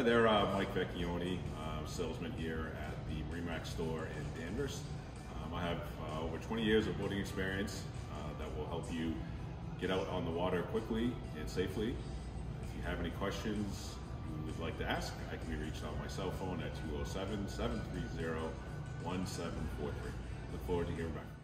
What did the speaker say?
Hi there, Mike Vecchione, salesman here at the Marine Rack store in Danvers. I have over 20 years of boating experience that will help you get out on the water quickly and safely. If you have any questions you would like to ask, I can be reached on my cell phone at 207-730-1743. Look forward to hearing back.